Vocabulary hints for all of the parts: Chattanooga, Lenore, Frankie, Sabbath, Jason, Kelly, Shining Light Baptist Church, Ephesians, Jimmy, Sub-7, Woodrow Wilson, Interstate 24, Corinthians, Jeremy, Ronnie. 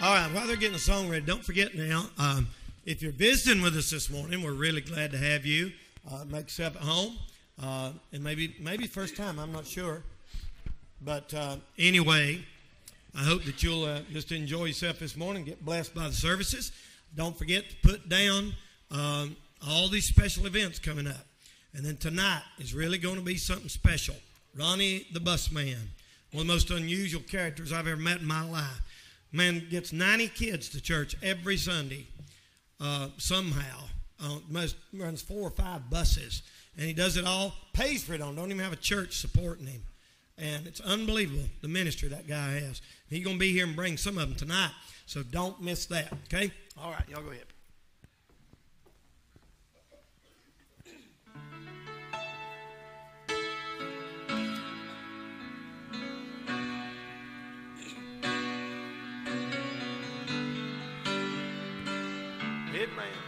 All right, while they're getting the song ready, don't forget now, if you're visiting with us this morning, we're really glad to have you. Make yourself at home, and maybe first time, I'm not sure. But anyway, I hope that you'll just enjoy yourself this morning, get blessed by the services. Don't forget to put down all these special events coming up. And then tonight is really going to be something special. Ronnie the bus man, one of the most unusual characters I've ever met in my life. Man gets 90 kids to church every Sunday somehow. Runs 4 or 5 buses. And he does it all, pays for it all. Don't even have a church supporting him. And it's unbelievable, the ministry that guy has. He's going to be here and bring some of them tonight. So don't miss that, okay? All right, y'all go ahead. Amen.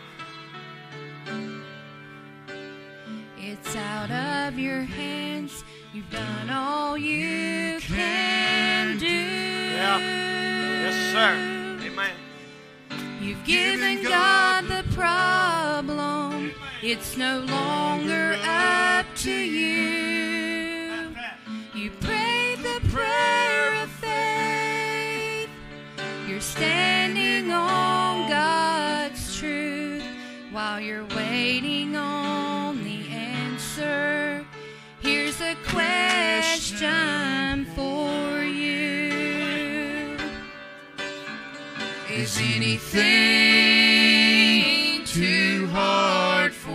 It's out of your hands. You've done all you can do. Yeah. Yes, sir. Amen. You've given God the problem. Amen. It's no longer up to you. You prayed the prayer of faith. You're standing on God's truth while you're waiting on the answer. Here's a question for you. Is anything too hard for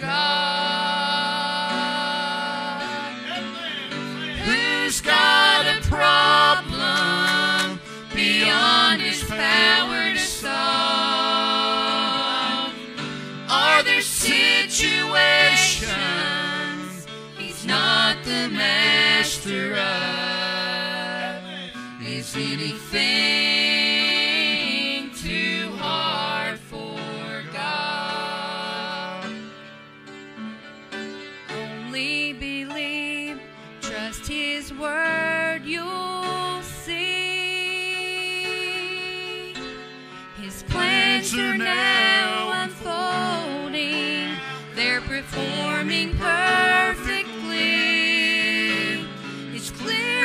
God? Who's got a problem beyond His power to solve? Are there situations not the master of? Is anything too hard for God? Only believe, trust His word, you'll see. His plans are now unfolding, they're performing perfectly.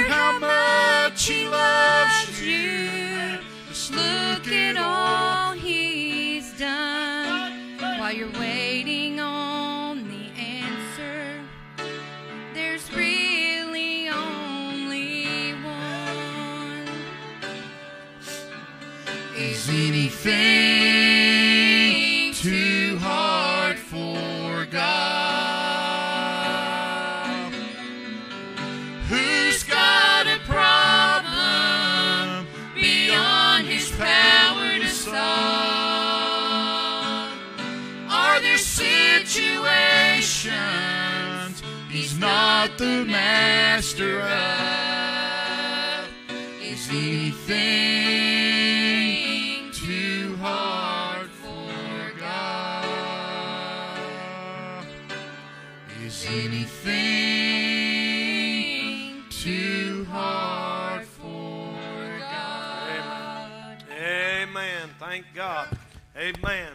How much He loves you. Just look at all He's done. While you're waiting on the answer, there's really only one. Is anything too hard for God? Situations He's not the master of. Is anything too hard for God? Is anything too hard for God? Amen. Amen. Thank God. Amen.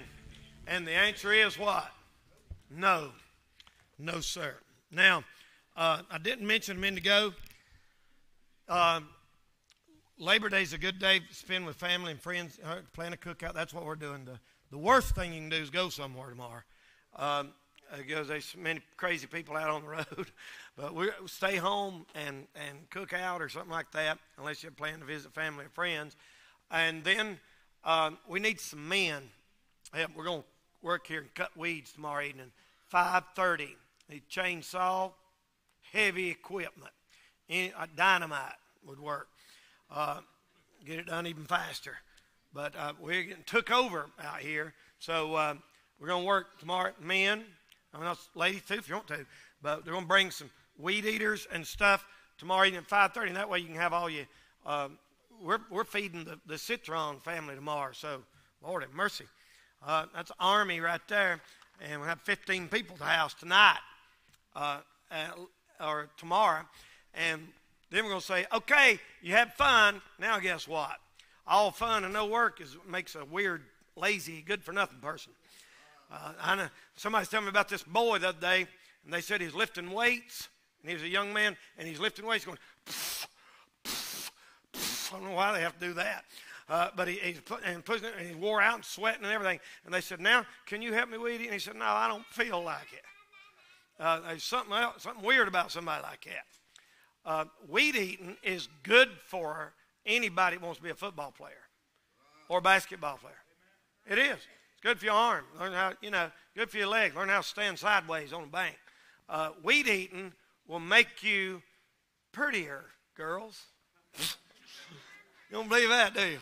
And the answer is what? No. No, sir. Now, I didn't mention a minute ago. Labor Day is a good day to spend with family and friends, plan a cookout. That's what we're doing. The worst thing you can do is go somewhere tomorrow. Because there's many crazy people out on the road. But we stay home and cook out or something like that, unless you plan to visit family or friends. And then we need some men. We're going to work here and cut weeds tomorrow evening, 5:30. Need chainsaw, heavy equipment, dynamite would work. Get it done even faster. But we're getting took over out here, so we're going to work tomorrow. Men, I mean, ladies too if you want to, but they're going to bring some weed eaters and stuff tomorrow evening at 5:30, and that way you can have all your. We're feeding the Citron family tomorrow, so Lord have mercy. That's Army right there, and we'll have 15 people at the house tonight or tomorrow, and then we're going to say, okay, you had fun, now guess what? all fun and no work makes a weird, lazy, good-for-nothing person. I know somebody's telling me about this boy the other day, and they said he's lifting weights, and he was a young man, and he's lifting weights going, pff, pff, pff. I don't know why they have to do that. But he's putting it, and he wore out and sweating and everything. And they said, now, can you help me with it? And he said, no, I don't feel like it. There's something weird about somebody like that. Weed eating is good for anybody that wants to be a football player or a basketball player. It is. It's good for your arm. Learn how, good for your leg. Learn how to stand sideways on a bank. Weed eating will make you prettier, girls. You don't believe that, do you?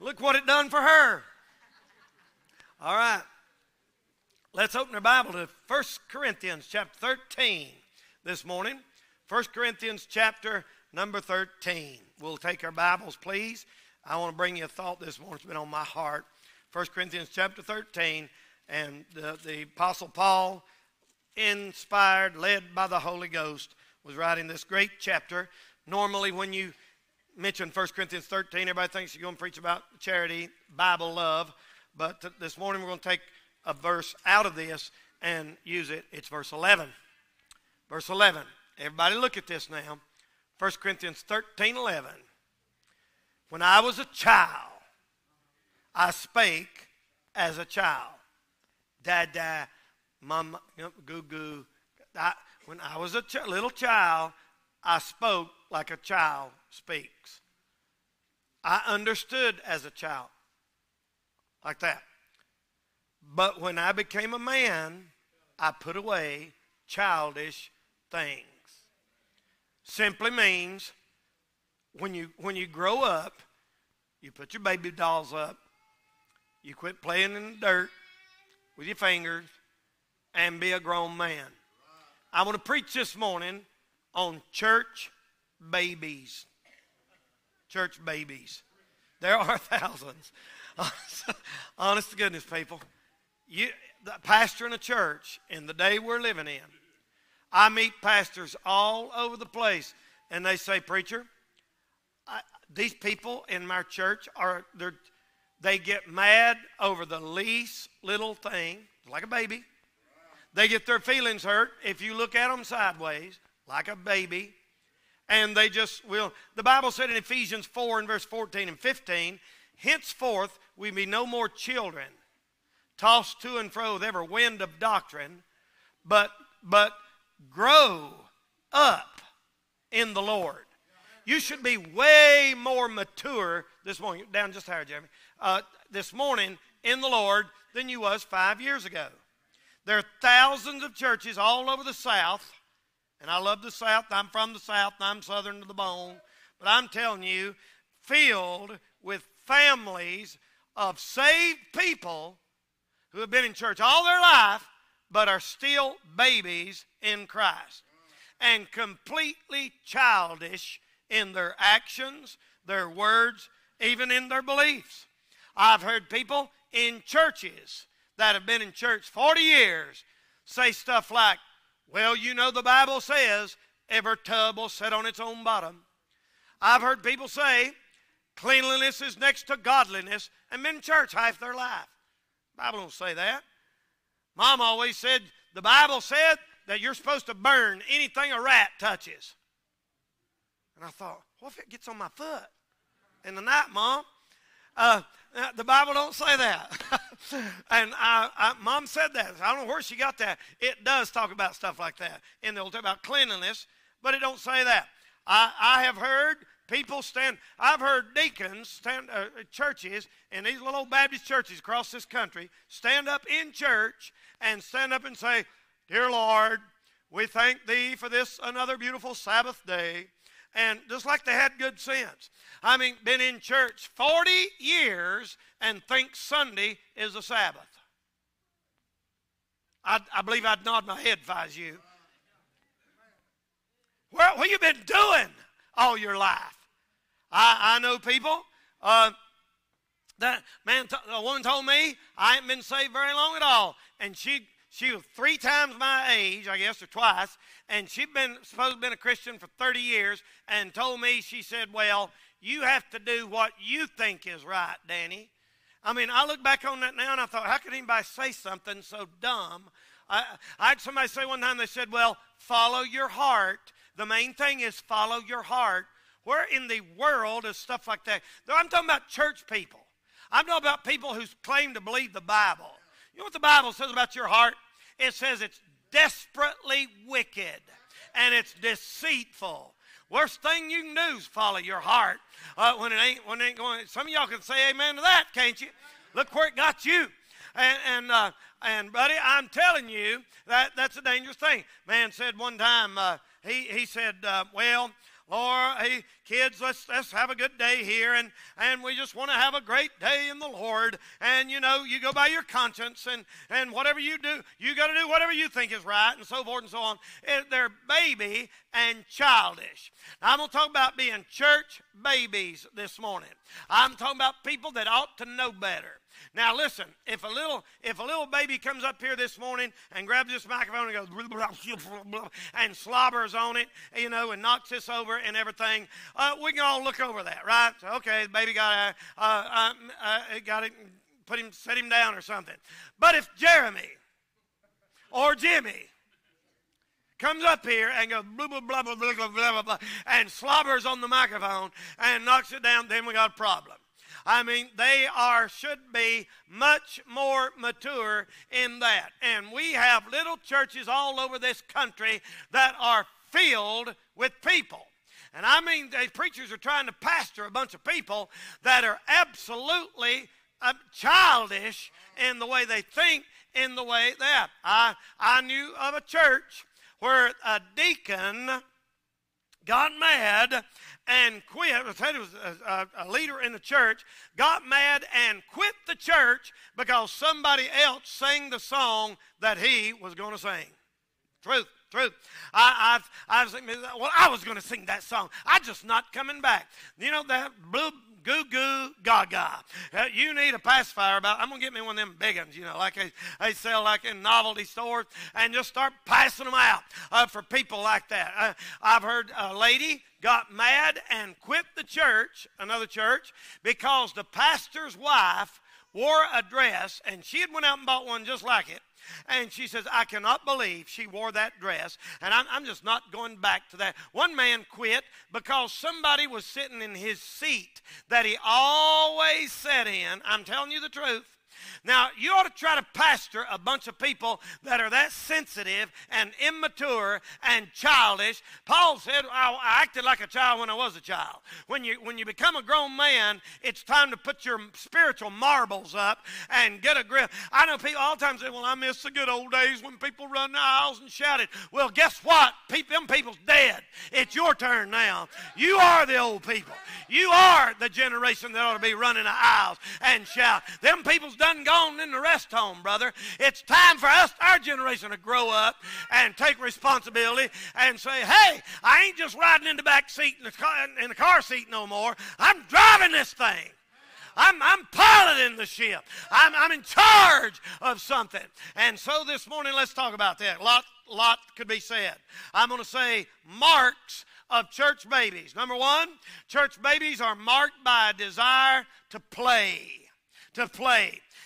Look what it done for her. All right. Let's open our Bible to 1 Corinthians chapter 13 this morning. 1 Corinthians chapter number 13. We'll take our Bibles, please. I want to bring you a thought this morning. It's been on my heart. 1 Corinthians chapter 13. And the Apostle Paul, inspired, led by the Holy Ghost, was writing this great chapter. Normally when you mention 1 Corinthians 13, everybody thinks you're going to preach about charity, Bible love. But this morning we're going to take a verse out of this and use it. It's verse 11. Verse 11. Everybody look at this now. 1 Corinthians 13:11. When I was a child, I spake as a child. Dada, mama, goo goo. When I was a little child, I spoke like a child speaks. I understood as a child, like that. But when I became a man, I put away childish things. Simply means when you grow up, you put your baby dolls up, you quit playing in the dirt with your fingers, and be a grown man. I want to preach this morning on church babies. Church babies. There are thousands. Honest to goodness, people. The pastor in a church in the day we're living in. I meet pastors all over the place, and they say, preacher, these people in my church, they get mad over the least little thing, like a baby. They get their feelings hurt if you look at them sideways, like a baby. And they just will. The Bible said in Ephesians 4 and verse 14 and 15, henceforth we be no more children, tossed to and fro with every wind of doctrine, but grow up in the Lord. You should be way more mature this morning, down just higher, Jeremy, this morning in the Lord than you was 5 years ago. There are thousands of churches all over the South, and I love the South. I'm from the South, and I'm Southern to the bone. But I'm telling you, filled with families of saved people who have been in church all their life but are still babies in Christ and completely childish in their actions, their words, even in their beliefs. I've heard people in churches that have been in church 40 years say stuff like, well, the Bible says every tub will sit on its own bottom. I've heard people say cleanliness is next to godliness and been in church half their life. The Bible don't say that. Mom always said, the Bible said that you're supposed to burn anything a rat touches. And I thought, what if it gets on my foot in the night, Mom? The Bible don't say that. And Mom said that. I don't know where she got that. It does talk about stuff like that. And they'll talk about cleanliness, but it don't say that. I have heard people stand. I've heard deacons stand churches, and these little old Baptist churches across this country stand up in church and stand up and say, dear Lord, we thank thee for this another beautiful Sabbath day. And just like they had good sense. I mean, been in church 40 years and think Sunday is the Sabbath. I believe I'd nod my head if I was you. What you been doing all your life? I know people. A woman told me I ain't been saved very long at all. And she She was three times my age, I guess, or twice, and she'd been supposed to have been a Christian for 30 years and told me, she said, well, you have to do what you think is right, Danny. I mean, I look back on that now and I thought, how could anybody say something so dumb? I had somebody say one time, they said, well, follow your heart. The main thing is follow your heart. Where in the world is stuff like that? Though I'm talking about church people. I'm talking about people who claim to believe the Bible. You know what the Bible says about your heart? It says it's desperately wicked and it's deceitful. Worst thing you can do is follow your heart when it ain't going. Some of y'all can say amen to that, can't you? Look where it got you. And buddy, I'm telling you that's a dangerous thing. Man said one time he said, well, Lord, hey, kids, let's have a good day here, and we just want to have a great day in the Lord. And, you know, you go by your conscience, and whatever you do, you got to do whatever you think is right, and so forth and so on. They're baby and childish. Now, I'm going to talk about being church babies this morning. I'm talking about people that ought to know better. Now, listen, if a little baby comes up here this morning and grabs this microphone and goes blah, blah, blah, blah, and slobbers on it, you know, and knocks this over and everything, we can all look over that, right? So, okay, the baby got it, set him down or something. But if Jeremy or Jimmy comes up here and goes blah, blah, blah, blah, blah, blah, blah, blah, and slobbers on the microphone and knocks it down, then we got a problem. I mean, they should be much more mature in that. And we have little churches all over this country that are filled with people. And I mean, the preachers are trying to pastor a bunch of people that are absolutely childish in the way they think, in the way they act. I knew of a church where a deacon got mad and quit. I said it was a leader in the church, got mad and quit the church because somebody else sang the song that he was going to sing. Truth. I was going to sing that song. I'm just not coming back. You know that blue goo gaga. You need a pacifier about. I'm gonna get me one of them big ones, you know, like they sell like in novelty stores, and just start passing them out for people like that. I've heard a lady got mad and quit the church, another church, because the pastor's wife wore a dress, and she had went out and bought one just like it. And she says, I cannot believe she wore that dress, and I'm just not going back to that. One man quit because somebody was sitting in his seat that he always sat in. I'm telling you the truth. Now, you ought to try to pastor a bunch of people that are that sensitive and immature and childish. Paul said, I acted like a child when I was a child. When you become a grown man, it's time to put your spiritual marbles up and get a grip. I know people all the time say, well, I miss the good old days when people run the aisles and shouted. Well, guess what? Them people's dead. It's your turn now. You are the old people. You are the generation that ought to be running the aisles and shout. Them people's done gone in the rest home, brother. It's time for us, our generation, to grow up and take responsibility and say, hey, I ain't just riding in the back seat in the car seat no more. I'm driving this thing. I'm piloting the ship. I'm in charge of something. And so this morning, let's talk about that. A lot could be said. I'm going to say marks of church babies. Number one, church babies are marked by a desire to play.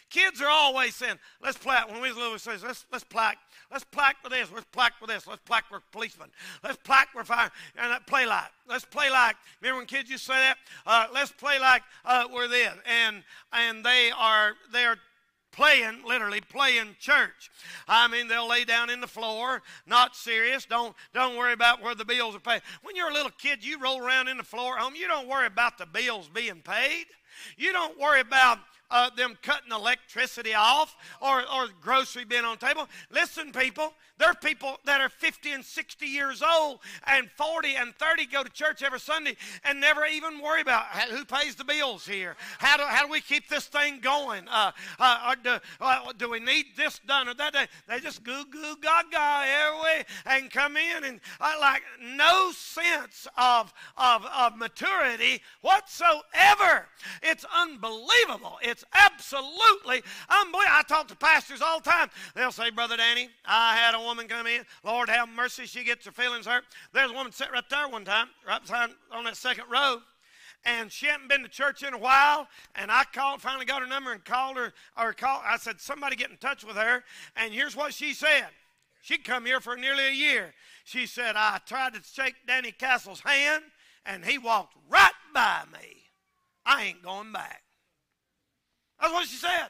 Kids are always saying, let's play. When we was little, we said, let's plaque. Let's plaque with this. Let's plaque with this. Let's plaque with policemen. Let's plaque with fire. And play like. Let's play like. Remember when kids used to say that? Let's play like we're this. And they are playing, literally playing church. I mean, they'll lay down in the floor, not serious. Don't worry about where the bills are paid. When you're a little kid, you roll around in the floor at home. You don't worry about the bills being paid. You don't worry about them cutting electricity off or grocery bin on the table. Listen, people, there are people that are 50 and 60 years old and 40 and 30 go to church every Sunday and never even worry about who pays the bills here. How do we keep this thing going? Do we need this done or that? They just goo gaga every way and come in and like no sense of maturity whatsoever. It's unbelievable. It's It's absolutely unbelievable. I talk to pastors all the time. They'll say, Brother Danny, I had a woman come in. Lord have mercy, she gets her feelings hurt. There's a woman sitting right there one time, right behind on that second row. And she hadn't been to church in a while, and I called, finally got her number and called her. I said, somebody get in touch with her. And here's what she said. She'd come here for nearly a year. She said, I tried to shake Danny Castle's hand, and he walked right by me. I ain't going back. That's what she said.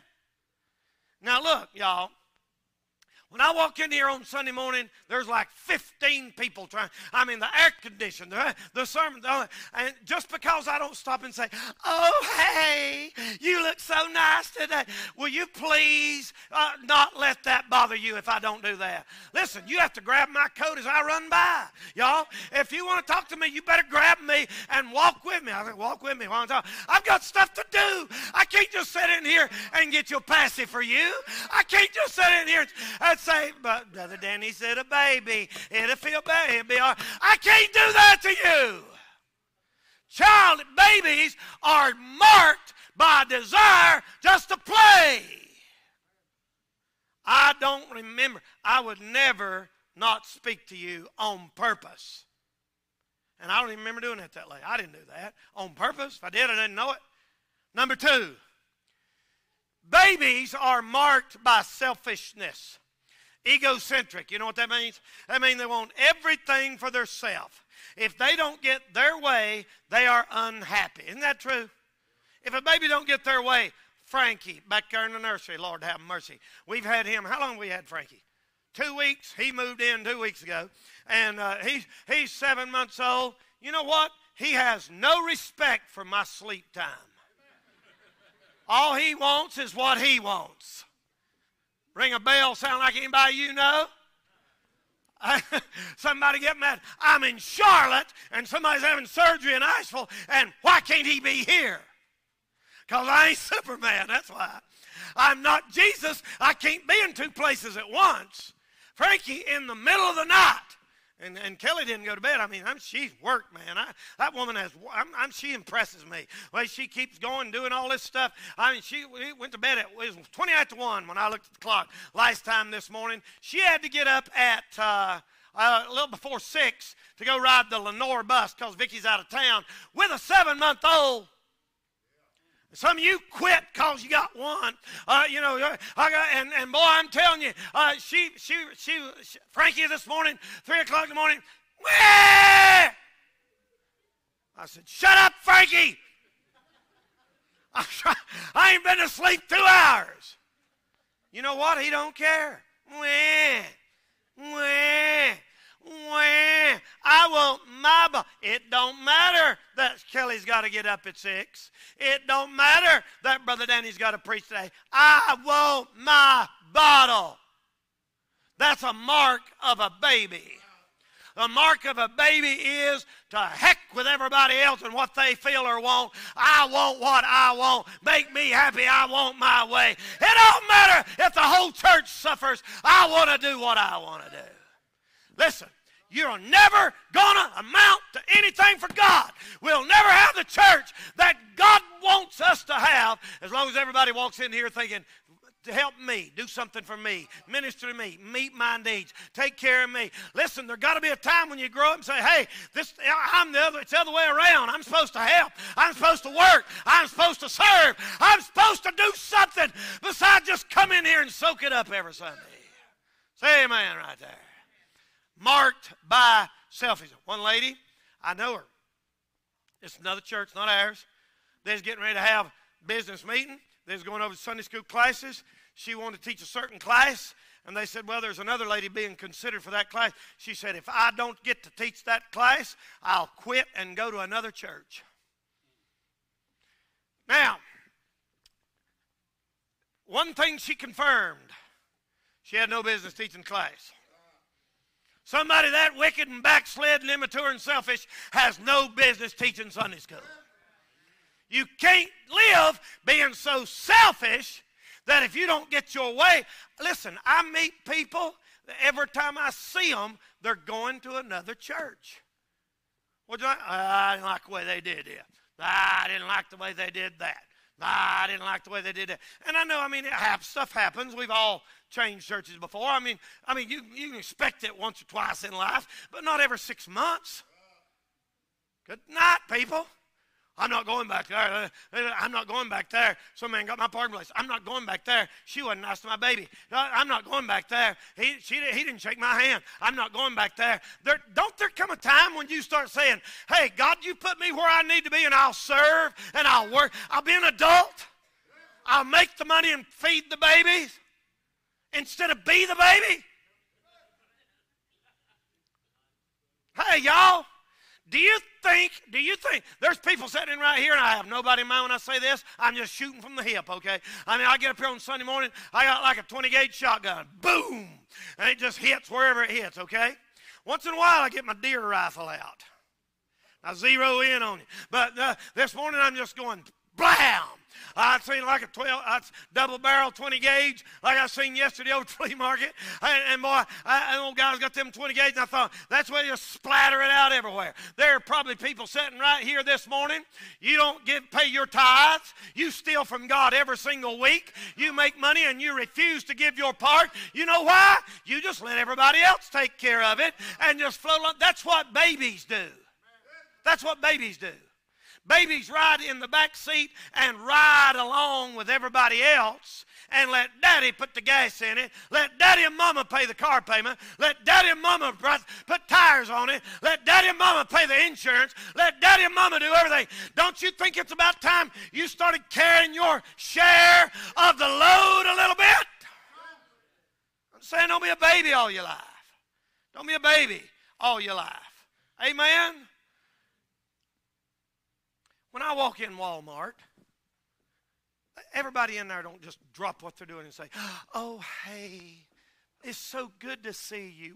Now look, y'all. When I walk in here on Sunday morning, there's like 15 people trying. I mean, the air conditioning, the sermon. And just because I don't stop and say, oh, hey, you look so nice today. Will you please not let that bother you if I don't do that? Listen, you have to grab my coat as I run by, y'all. If you want to talk to me, you better grab me and walk with me. I think, walk with me while I'm talking. I've got stuff to do. I can't just sit in here and get your passy for you. I can't just sit in here and say, but Brother Danny said a baby, it'll feel bad, it'll be all right. I can't do that to you. Child babies are marked by desire just to play. I don't remember. I would never not speak to you on purpose. And I don't even remember doing that late. I didn't do that on purpose. If I did, I didn't know it. Number two, babies are marked by selfishness. Egocentric. You know what that means? That means they want everything for themselves. If they don't get their way, they are unhappy. Isn't that true? If a baby don't get their way, Frankie, back there in the nursery, Lord have mercy. We've had him. How long have we had Frankie? 2 weeks. He moved in 2 weeks ago. And he's 7 months old. You know what? He has no respect for my sleep time. All he wants is what he wants. Ring a bell, sound like anybody you know? Somebody get mad. I'm in Charlotte, and somebody's having surgery in Asheville, and why can't he be here? Because I ain't Superman, that's why. I'm not Jesus. I can't be in two places at once. Frankie, in the middle of the night, and Kelly didn't go to bed. I mean, she's worked, man. That woman has, she impresses me. Well, she keeps going, doing all this stuff. I mean, she went to bed at, it was 20 after 1 when I looked at the clock last time this morning. She had to get up at a little before 6 to go ride the Lenore bus because Vicky's out of town with a 7-month-old. Some of you quit because you got one, and boy, I'm telling you, Frankie this morning, 3 o'clock in the morning, Wah! I said, shut up, Frankie. I ain't been to sleep 2 hours. You know what? He don't care. Wah! Wah! Well, I want my body. It don't matter that Kelly's got to get up at 6. It don't matter that Brother Danny's got to preach today. I want my bottle. That's a mark of a baby. The mark of a baby is to heck with everybody else and what they feel or want. I want what I want. Make me happy. I want my way. It don't matter if the whole church suffers. I want to do what I want to do. Listen, you're never going to amount to anything for God. We'll never have the church that God wants us to have as long as everybody walks in here thinking, help me, do something for me, minister to me, meet my needs, take care of me. Listen, there's got to be a time when you grow up and say, hey, it's the other way around. I'm supposed to help. I'm supposed to work. I'm supposed to serve. I'm supposed to do something besides just come in here and soak it up every Sunday. Say amen right there. Marked by selfishness. One lady, I know her. It's another church, not ours. They're getting ready to have a business meeting. They're going over to Sunday school classes. She wanted to teach a certain class, and they said, well, there's another lady being considered for that class. She said, if I don't get to teach that class, I'll quit and go to another church. Now, one thing she confirmed, she had no business teaching class. Somebody that wicked and backslid and immature and selfish has no business teaching Sunday school. You can't live being so selfish that if you don't get your way. Listen, I meet people, every time I see them, they're going to another church. What do I didn't like the way they did it. I didn't like the way they did that. I didn't like the way they did it. And I know, I mean, stuff happens. We've all changed churches before. I mean, you can expect it once or twice in life, but not every 6 months. Good night, people. I'm not going back there. I'm not going back there. Some man got my parking place. I'm not going back there. She wasn't nice to my baby. I'm not going back there. He didn't shake my hand. I'm not going back there. Don't there come a time when you start saying, hey, God, you put me where I need to be, and I'll serve, and I'll work. I'll be an adult. I'll make the money and feed the babies instead of be the baby. Hey, y'all. Do you think, there's people sitting in right here, and I have nobody in mind when I say this. I'm just shooting from the hip, okay? I mean, I get up here on Sunday morning, I got like a 20-gauge shotgun. Boom! And it just hits wherever it hits, okay? Once in a while, I get my deer rifle out. I zero in on you. But this morning, I'm just going, blam! I've seen like a double-barrel 20-gauge, like I seen yesterday over flea market. And boy, an old guy's got them 20-gauge, and I thought, that's where you just splatter it out everywhere. There are probably people sitting right here this morning. You don't pay your tithes. You steal from God every single week. You make money, and you refuse to give your part. You know why? You just let everybody else take care of it and just float along. That's what babies do. That's what babies do. Babies ride in the back seat and ride along with everybody else and let daddy put the gas in it. Let daddy and mama pay the car payment. Let daddy and mama put tires on it. Let daddy and mama pay the insurance. Let daddy and mama do everything. Don't you think it's about time you started carrying your share of the load a little bit? I'm saying don't be a baby all your life. Don't be a baby all your life. Amen? When I walk in Walmart, everybody in there don't just drop what they're doing and say, oh, hey, it's so good to see you.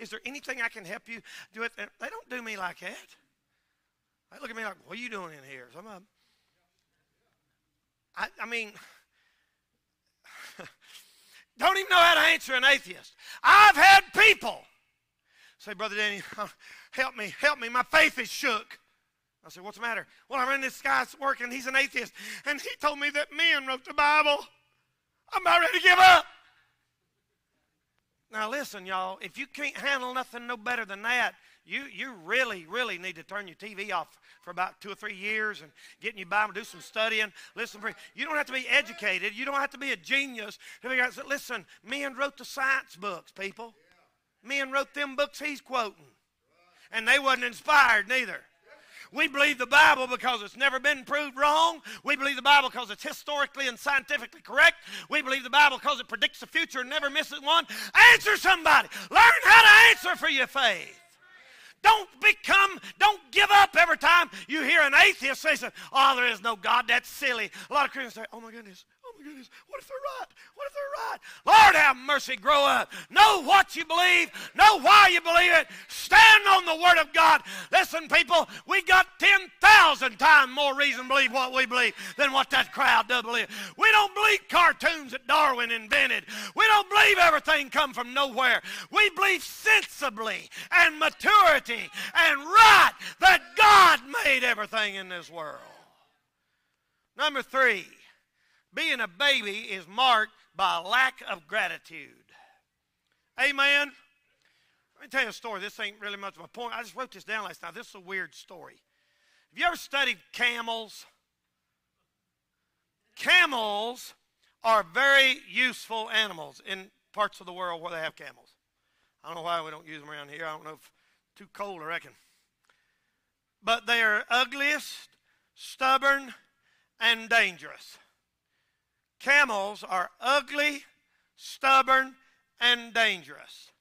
Is there anything I can help you do? It? They don't do me like that. They look at me like, what are you doing in here? I mean, don't even know how to answer an atheist. I've had people say, Brother Danny, help me, my faith is shook. I said, what's the matter? Well, I ran this guy's work, and he's an atheist, and he told me that men wrote the Bible. I'm about ready to give up. Now, listen, y'all, if you can't handle nothing no better than that, you really, really need to turn your TV off for about 2 or 3 years and get in your Bible, do some studying, listen. You don't have to be educated. You don't have to be a genius to figure out, listen, men wrote the science books, people. Men wrote them books he's quoting, and they wasn't inspired neither. We believe the Bible because it's never been proved wrong. We believe the Bible because it's historically and scientifically correct. We believe the Bible because it predicts the future and never misses one. Answer somebody. Learn how to answer for your faith. Don't give up every time you hear an atheist say, oh, there is no God, that's silly. A lot of Christians say, oh, my goodness, what if they're right? What if they're right? Lord, have mercy, grow up. Know what you believe. Know why you believe it. Stand on the Word of God. Listen, people, we got 10,000 times more reason to believe what we believe than what that crowd does believe. We don't believe cartoons that Darwin invented. We don't believe everything come from nowhere. We believe sensibly and maturity and right that God made everything in this world. Number 3. Being a baby is marked by a lack of gratitude. Amen? Let me tell you a story. This ain't really much of a point. I just wrote this down last night. This is a weird story. Have you ever studied camels? Camels are very useful animals in parts of the world where they have camels. I don't know why we don't use them around here. I don't know if it's too cold, I reckon. But they are ugliest, stubborn, and dangerous. Camels are ugly, stubborn, and dangerous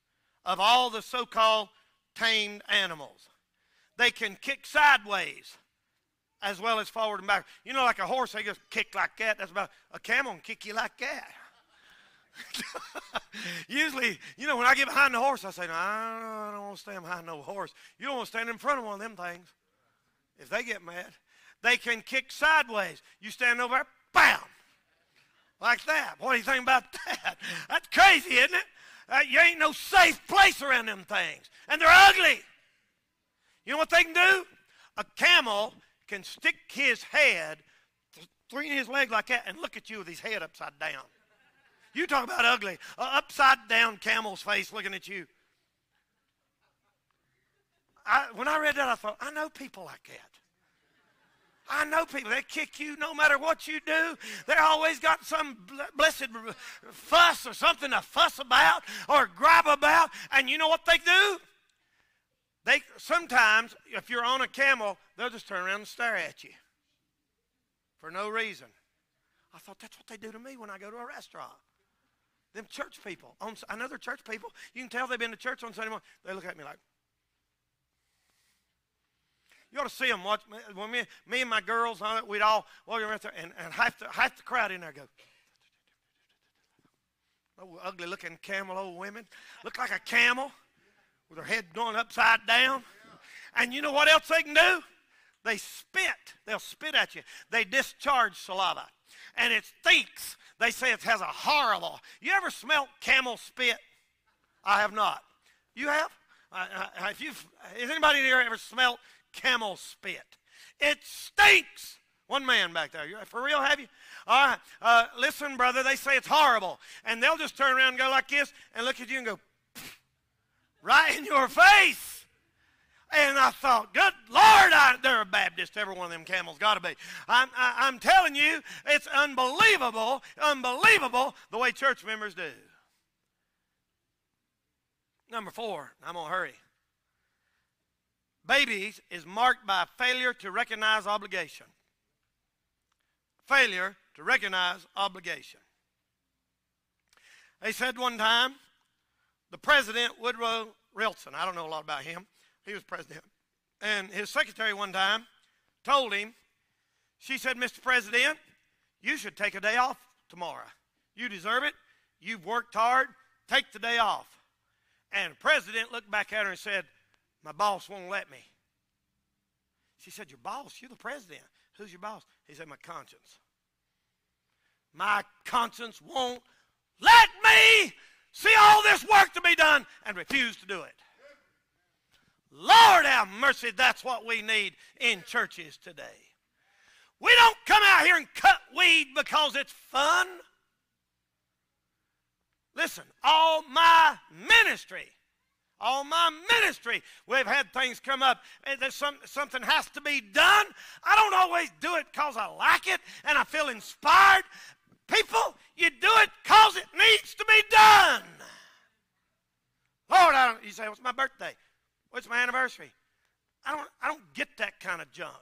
of all the so-called tamed animals. They can kick sideways as well as forward and back. You know, like a horse, they just kick like that. That's about a camel can kick you like that. Usually, you know, when I get behind the horse, I say, no, I don't want to stand behind no horse. You don't want to stand in front of one of them things. If they get mad, they can kick sideways. You stand over there, bam! Like that. What do you think about that? That's crazy, isn't it? You ain't no safe place around them things. And they're ugly. You know what they can do? A camel can stick his head 3 in his leg like that and look at you with his head upside down. You talk about ugly. An upside down camel's face looking at you. When I read that, I thought, I know people like that. I know people. They kick you no matter what you do. They always got some blessed fuss or something to fuss about or gripe about. And you know what they do? They sometimes, if you're on a camel, they'll just turn around and stare at you for no reason. I thought, that's what they do to me when I go to a restaurant. Them church people. I know they're church people. You can tell they've been to church on Sunday morning. They look at me like, you ought to see them. Watch me and my girls. And all that, we'd all walk around there, and half the crowd in there go. Oh, ugly-looking camel, old women, look like a camel with her head going upside down. And you know what else they can do? They spit. They'll spit at you. They discharge saliva, and it stinks. They say it has a horrible. You ever smelt camel spit? I have not. You have? Has anybody here ever smelt camel spit? It stinks. One man back there. For real, have you? All right. Listen, brother, they say it's horrible. And they'll just turn around and go like this and look at you and go, right in your face. And I thought, good Lord, they're a Baptist. Every one of them camels got to be. I'm telling you, it's unbelievable, unbelievable the way church members do. Number 4, I'm going to hurry. Babies is marked by failure to recognize obligation. Failure to recognize obligation. They said one time, the president, Woodrow Wilson, I don't know a lot about him. He was president. And his secretary one time told him, she said, Mr. President, you should take a day off tomorrow. You deserve it. You've worked hard. Take the day off. And the president looked back at her and said, my boss won't let me. She said, your boss? You're the president. Who's your boss? He said, my conscience. My conscience won't let me see all this work to be done and refuse to do it. Lord have mercy, that's what we need in churches today. We don't come out here and cut weed because it's fun. Listen, all my ministry, we've had things come up. Something has to be done. I don't always do it because I like it and I feel inspired. People, you do it because it needs to be done. Lord, you say, what's my birthday? What's my anniversary? I don't get that kind of junk.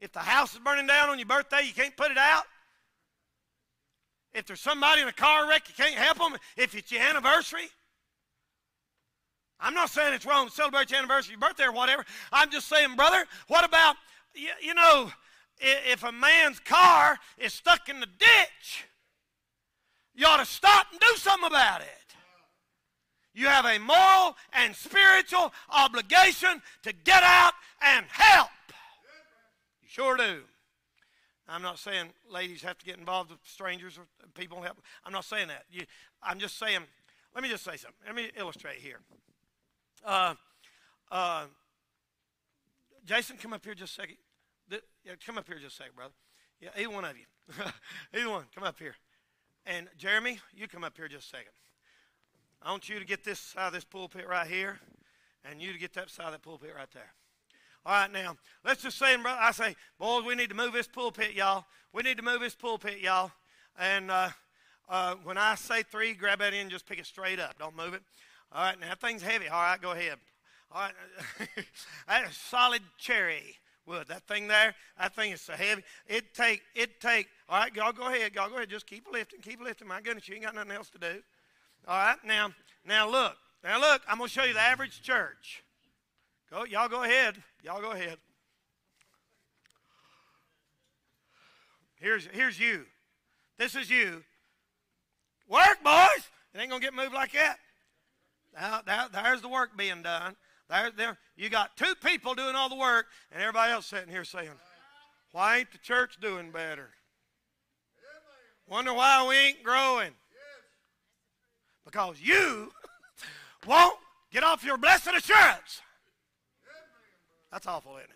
If the house is burning down on your birthday, you can't put it out. If there's somebody in a car wreck, you can't help them. If it's your anniversary. I'm not saying it's wrong to celebrate your anniversary, your birthday, or whatever. I'm just saying, brother, what about, you know, if a man's car is stuck in the ditch, you ought to stop and do something about it. You have a moral and spiritual obligation to get out and help. You sure do. I'm not saying ladies have to get involved with strangers or people help. I'm not saying that. I'm just saying, let me just say something. Let me illustrate here. Jason, come up here just a second. Come up here just a second, brother. Yeah, either one of you. Either one, come up here. And Jeremy, you come up here just a second. I want you to get this side of this pulpit right here, and you to get that side of that pulpit right there. All right, now, let's just say, brother, I say, boys, we need to move this pulpit, y'all. We need to move this pulpit, y'all. And when I say 3, grab that end and just pick it straight up. Don't move it. All right, now, that thing's heavy. All right, go ahead. All right, that is solid cherry wood. That thing there, that thing is so heavy. It take, all right, y'all go ahead. Y'all go ahead. Just keep lifting. My goodness, you ain't got nothing else to do. All right, now look, I'm going to show you the average church. Y'all go ahead. Here's you. This is you. Work, boys. It ain't going to get moved like that. There's the work being done. There, you got 2 people doing all the work, and everybody else sitting here saying, why ain't the church doing better? Wonder why we ain't growing. Because you won't get off your blessed assurance. That's awful, isn't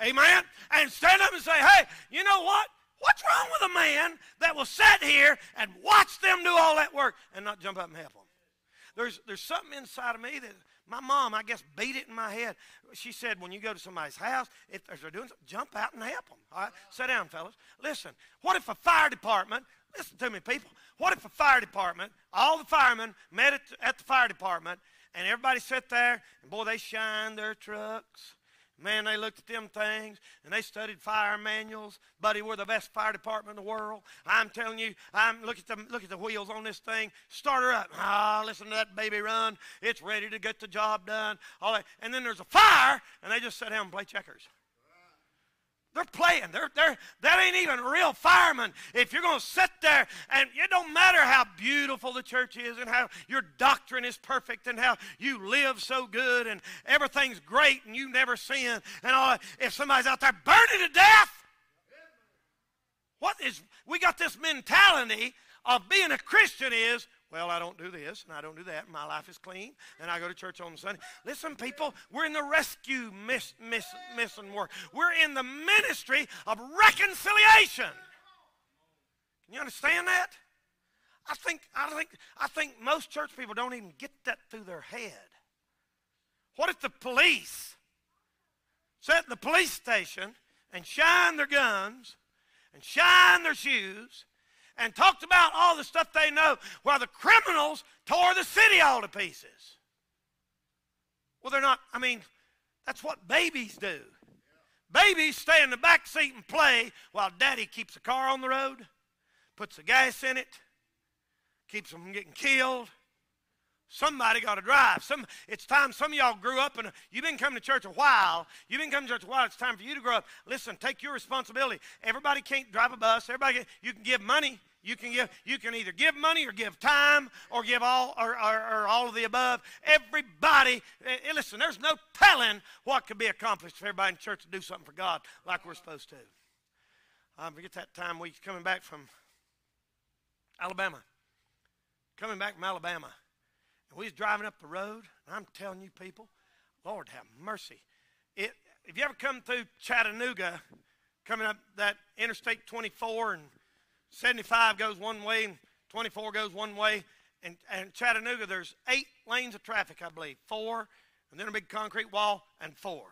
it? Amen? And stand up and say, hey, you know what? What's wrong with a man that will sit here and watch them do all that work and not jump up and help them? There's something inside of me that my mom, I guess, beat it in my head. She said, when you go to somebody's house, if they're doing something, jump out and help them. All right, sit down, fellas. Listen, what if a fire department, listen to me, people, what if a fire department, all the firemen met at the fire department, and everybody sat there, and boy, they shined their trucks. Man, they looked at them things, and they studied fire manuals. Buddy, we're the best fire department in the world. I'm telling you, look at the wheels on this thing. Start her up. Ah, listen to that baby run. It's ready to get the job done. All that. And then there's a fire, and they just sit down and play checkers. They're playing. That ain't even real firemen. If you're going to sit there, and it don't matter how beautiful the church is and how your doctrine is perfect and how you live so good and everything's great and you never sin and all that. If somebody's out there burning to death, we got this mentality of being a Christian is, well, I don't do this and I don't do that. My life is clean and I go to church on Sunday. Listen, people, we're in the rescue mission work. We're in the ministry of reconciliation. Can you understand that? I think most church people don't even get that through their head. What if the police sat in the police station and shined their guns and shined their shoes and talked about all the stuff they know while the criminals tore the city all to pieces? Well, they're not, I mean, that's what babies do. Babies stay in the back seat and play while daddy keeps the car on the road, puts the gas in it, keeps them from getting killed. Somebody got to drive. It's time some of y'all grew up, and you've been coming to church a while. You've been coming to church a while. It's time for you to grow up. Listen, take your responsibility. Everybody can't drive a bus. You can give money. You can either give money or give time or give all or all of the above. Everybody, listen, there's no telling what could be accomplished if everybody in church to do something for God like we're supposed to. I forget that time we coming back from Alabama. And we was driving up the road, and I'm telling you people, Lord have mercy. If you ever come through Chattanooga, coming up that Interstate 24, and 75 goes one way, and 24 goes one way, and Chattanooga, there's 8 lanes of traffic, I believe, 4, and then a big concrete wall, and 4.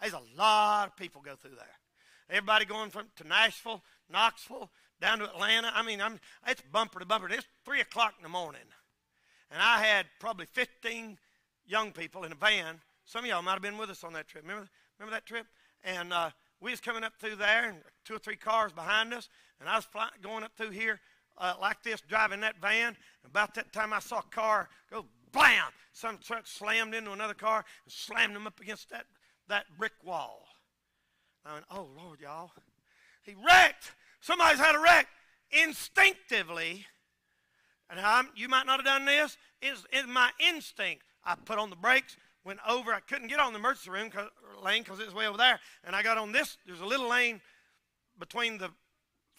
There's a lot of people go through there. Everybody going to Nashville, Knoxville, down to Atlanta. I mean, it's bumper to bumper. It's 3 o'clock in the morning. And I had probably 15 young people in a van. Some of y'all might have been with us on that trip. Remember that trip? And we was coming up through there, and 2 or 3 cars behind us. And I was going up through here like this, driving that van. And about that time, I saw a car go blam. Some truck slammed into another car and slammed them up against that brick wall. I went, oh, Lord, y'all. He wrecked. Somebody's had a wreck. Instinctively. And you might not have done this. It's my instinct. I put on the brakes, went over. I couldn't get on the emergency room lane because it was way over there. And I got on this. There's a little lane between the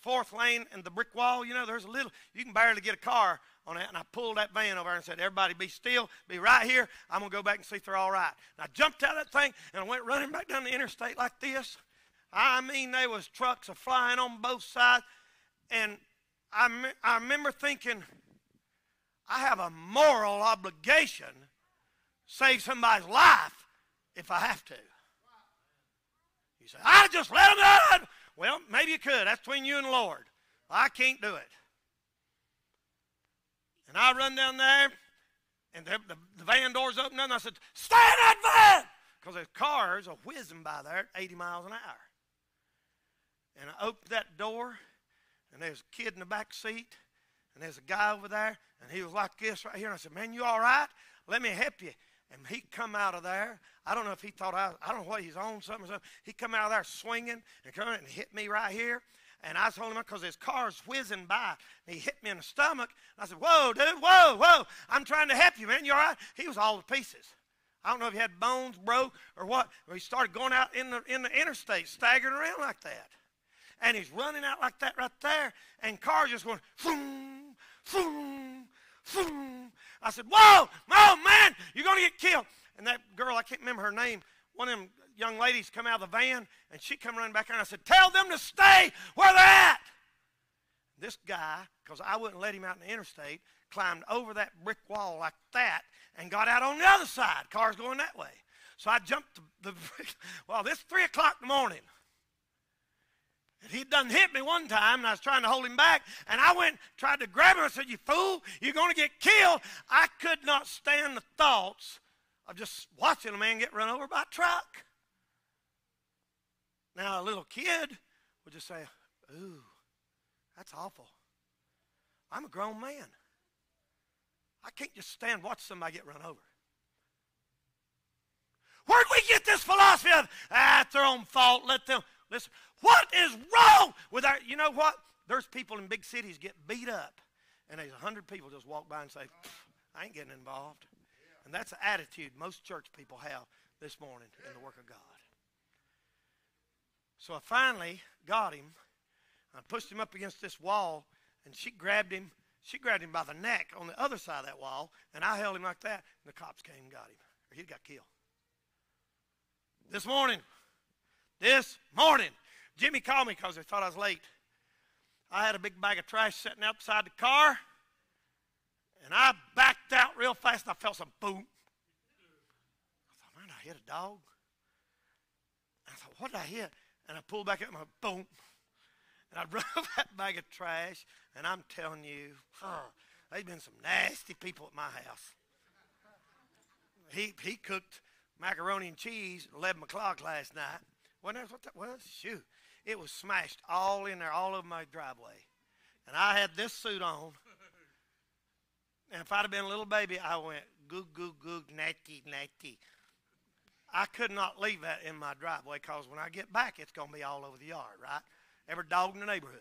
4th lane and the brick wall. You know, there's a little. You can barely get a car on that. And I pulled that van over and said, everybody be still. Be right here. I'm going to go back and see if they're all right. And I jumped out of that thing, and I went running back down the interstate like this. I mean, there was trucks flying on both sides. And I remember thinking, I have a moral obligation to save somebody's life if I have to. You say, I just let them out. Well, maybe you could. That's between you and the Lord. I can't do it. And I run down there, and the van doors open, and I said, stay in that van! Because the cars are whizzing by there at 80 miles an hour. And I opened that door, and there's a kid in the back seat. And there's a guy over there, and he was like this right here. And I said, man, you all right? Let me help you. And he come out of there. I don't know if he thought I don't know what he's on, something. He come out of there swinging and coming and hit me right here. And I told him because his car's whizzing by. And he hit me in the stomach. And I said, whoa, dude, whoa, whoa. I'm trying to help you, man. You all right? He was all to pieces. I don't know if he had bones broke or what. But he started going out in the interstate, staggering around like that. And he's running out like that right there. And cars just going, boom, boom, boom. I said, whoa, oh, man, you're going to get killed. And that girl, I can't remember her name, one of them young ladies come out of the van, and she come running back there, and I said, tell them to stay where they're at. This guy, because I wouldn't let him out in the interstate, climbed over that brick wall like that and got out on the other side. Car's going that way. So I jumped the brick. Well, this 3 o'clock in the morning. And he'd done hit me one time, and I was trying to hold him back. And I went, tried to grab him. I said, you fool, you're going to get killed. I could not stand the thoughts of just watching a man get run over by a truck. Now, a little kid would just say, ooh, that's awful. I'm a grown man. I can't just stand and watch somebody get run over. Where'd we get this philosophy of, it's their own fault, let them... Listen, what is wrong with our... You know what? There's people in big cities get beat up, and there's 100 people just walk by and say, I ain't getting involved. And that's the attitude most church people have this morning in the work of God. So I finally got him. I pushed him up against this wall, and she grabbed him. She grabbed him by the neck on the other side of that wall, and I held him like that, and the cops came and got him. Or he got killed. This morning, Jimmy called me because they thought I was late. I had a big bag of trash sitting outside the car, and I backed out real fast, and I felt some boom. I thought, man, I hit a dog. I thought, what did I hit? And I pulled back up, and I boom. And I run up that bag of trash, and I'm telling you, there's been some nasty people at my house. He cooked macaroni and cheese at 11 o'clock last night. Wasn't that what that was? Shoot. It was smashed all in there, all over my driveway. And I had this suit on. And if I'd have been a little baby, I went, goo, goo, goo, natty, natty. I could not leave that in my driveway because when I get back, it's going to be all over the yard, right? Every dog in the neighborhood.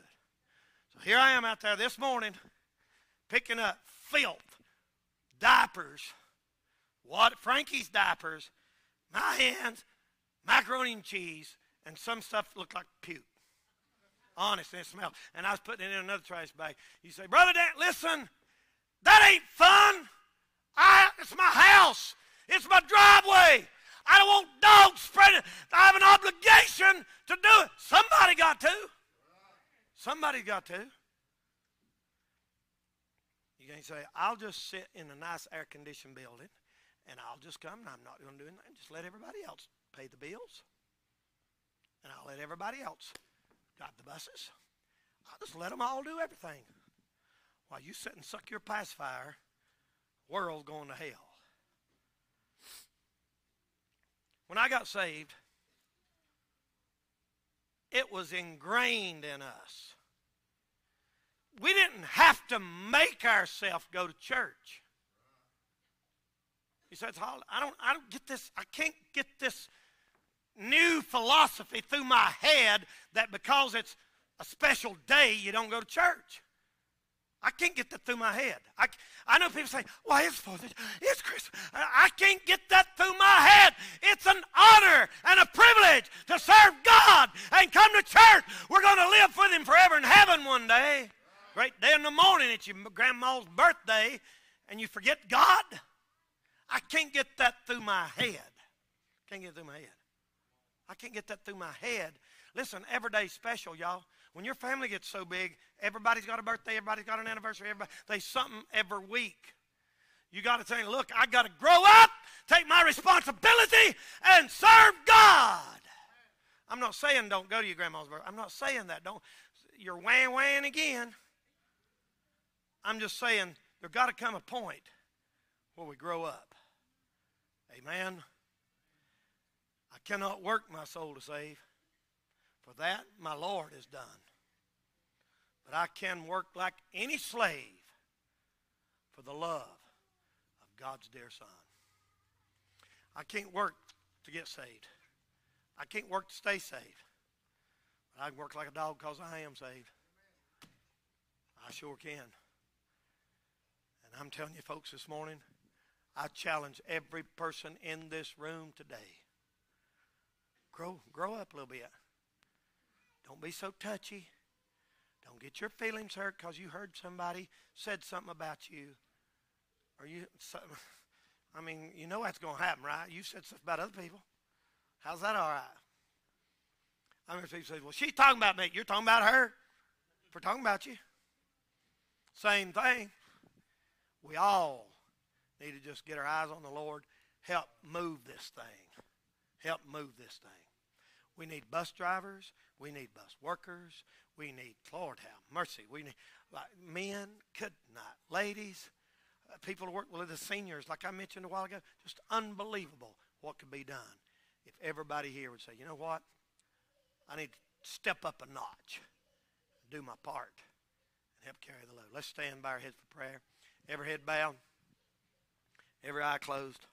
So here I am out there this morning picking up filth, diapers, what Frankie's diapers, my hands, macaroni and cheese, and some stuff looked like puke. Honestly, it smelled. And I was putting it in another trash bag. You say, Brother Dan, listen, that ain't fun. It's my house. It's my driveway. I don't want dogs spreading. I have an obligation to do it. Somebody got to. Somebody got to. You can say, I'll just sit in a nice air-conditioned building, and I'll just come, and I'm not going to do anything. Just let everybody else pay the bills, and I'll let everybody else drive the buses. I'll just let them all do everything while you sit and suck your pacifier, world going to hell. When I got saved, it was ingrained in us. We didn't have to make ourselves go to church. He says, I don't get this. I can't get this new philosophy through my head that because it's a special day, you don't go to church. I can't get that through my head. I know people say, well, it's 4th, it's Christmas. I can't get that through my head. It's an honor and a privilege to serve God and come to church. We're going to live with him forever in heaven one day. Great day in the morning. It's your grandma's birthday, and you forget God. I can't get that through my head. Can't get it through my head. I can't get that through my head. Listen, every day's special, y'all. When your family gets so big, everybody's got a birthday, everybody's got an anniversary, there's something every week. You got to think, look, I got to grow up, take my responsibility, and serve God. I'm not saying don't go to your grandma's birthday. I'm not saying that. Don't. You're wham-wham again. I'm just saying there got to come a point where we grow up. Amen. I cannot work my soul to save. For that, my Lord has done. But I can work like any slave for the love of God's dear Son. I can't work to get saved. I can't work to stay saved. But I can work like a dog because I am saved. I sure can. And I'm telling you, folks, this morning, I challenge every person in this room today. Grow up a little bit. Don't be so touchy. Don't get your feelings hurt because you heard somebody said something about you. You know that's going to happen, right? You said stuff about other people. How's that all right? I remember people say, well, she's talking about me. You're talking about her for talking about you. Same thing. We all need to just get our eyes on the Lord. Help move this thing. Help move this thing. We need bus drivers. We need bus workers. We need, Lord have mercy. We need like men, could not. Ladies, people who work with the seniors, like I mentioned a while ago, just unbelievable what could be done if everybody here would say, you know what? I need to step up a notch, do my part, and help carry the load. Let's stand by our heads for prayer. Every head bowed, every eye closed.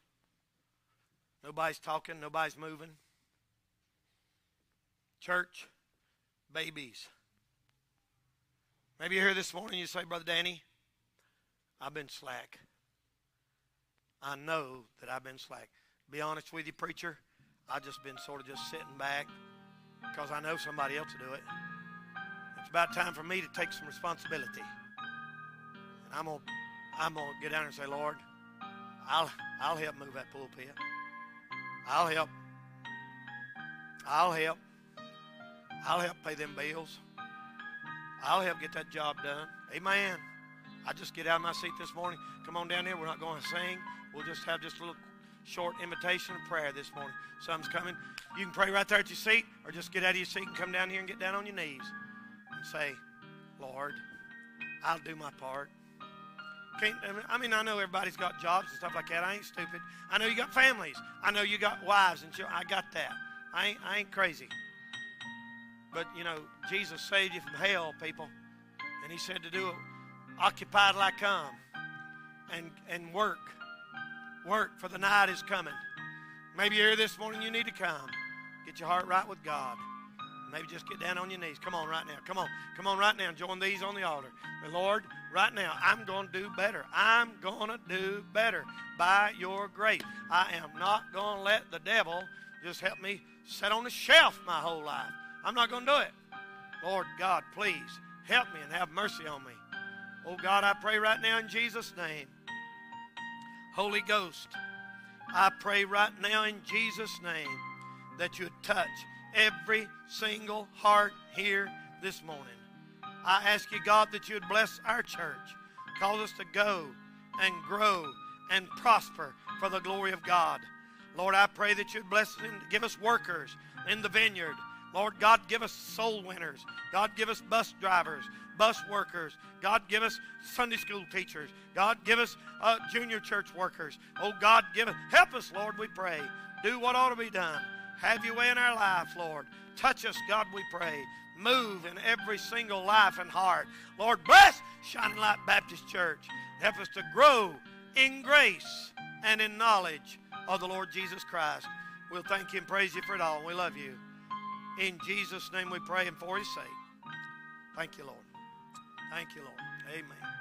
Nobody's talking, nobody's moving. Church, babies. Maybe you're here this morning and you say, Brother Danny, I've been slack. I know that I've been slack. To be honest with you, preacher, I've just been sort of just sitting back because I know somebody else will do it. It's about time for me to take some responsibility. And I'm gonna get down there and say, Lord, I'll help move that pulpit. I'll help. I'll help pay them bills. I'll help get that job done. Amen. I just get out of my seat this morning. Come on down here. We're not going to sing. We'll just have just a little short invitation of prayer this morning. Something's coming. You can pray right there at your seat, or just get out of your seat and come down here and get down on your knees and say, Lord, I'll do my part. I know everybody's got jobs and stuff like that. I ain't stupid. I know you got families. I know you got wives and children. I got that. I ain't crazy. But, you know, Jesus saved you from hell, people. And he said to do it. Occupy till I come. And work. Work, for the night is coming. Maybe you're here this morning, you need to come. Get your heart right with God. Maybe just get down on your knees. Come on right now. Come on. Come on right now. Join these on the altar. But Lord, right now, I'm going to do better. I'm going to do better by your grace. I am not going to let the devil just help me sit on the shelf my whole life. I'm not going to do it. Lord God, please help me and have mercy on me. Oh God, I pray right now in Jesus' name. Holy Ghost, I pray right now in Jesus' name that you touch every single heart here this morning. I ask you, God, that you would bless our church. Cause us to go and grow and prosper for the glory of God. Lord, I pray that you would bless and give us workers in the vineyard. Lord, God, give us soul winners. God, give us bus drivers, bus workers. God, give us Sunday school teachers. God, give us junior church workers. Oh, God, help us, Lord, we pray. Do what ought to be done. Have your way in our life, Lord. Touch us, God, we pray. Move in every single life and heart. Lord, bless Shining Light Baptist Church. Help us to grow in grace and in knowledge of the Lord Jesus Christ. We'll thank you and praise you for it all. We love you. In Jesus' name we pray and for his sake. Thank you, Lord. Thank you, Lord. Amen.